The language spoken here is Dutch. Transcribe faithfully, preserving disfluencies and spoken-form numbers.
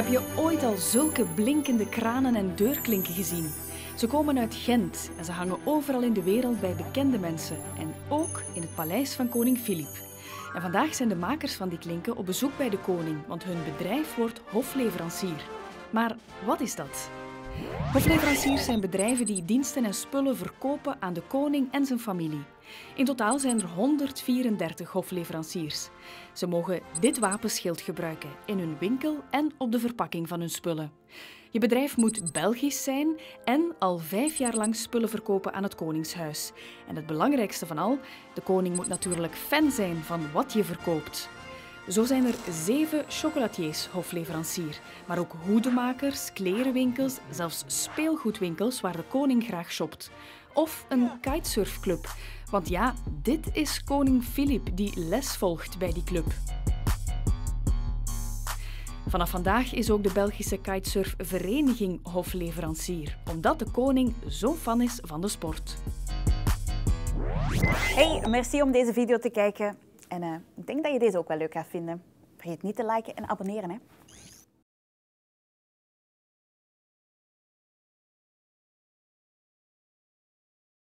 Heb je ooit al zulke blinkende kranen en deurklinken gezien? Ze komen uit Gent en ze hangen overal in de wereld bij bekende mensen en ook in het paleis van koning Filip. En vandaag zijn de makers van die klinken op bezoek bij de koning, want hun bedrijf wordt hofleverancier. Maar wat is dat? Hofleveranciers zijn bedrijven die diensten en spullen verkopen aan de koning en zijn familie. In totaal zijn er honderdvierendertig hofleveranciers. Ze mogen dit wapenschild gebruiken in hun winkel en op de verpakking van hun spullen. Je bedrijf moet Belgisch zijn en al vijf jaar lang spullen verkopen aan het Koningshuis. En het belangrijkste van al, de koning moet natuurlijk fan zijn van wat je verkoopt. Zo zijn er zeven chocolatiers hofleverancier, maar ook hoedenmakers, klerenwinkels, zelfs speelgoedwinkels waar de koning graag shopt. Of een kitesurfclub, want ja, dit is koning Filip die les volgt bij die club. Vanaf vandaag is ook de Belgische kitesurfvereniging hofleverancier, omdat de koning zo fan is van de sport. Hey, merci om deze video te kijken. En uh, ik denk dat je deze ook wel leuk gaat vinden. Vergeet niet te liken en abonneren, hè.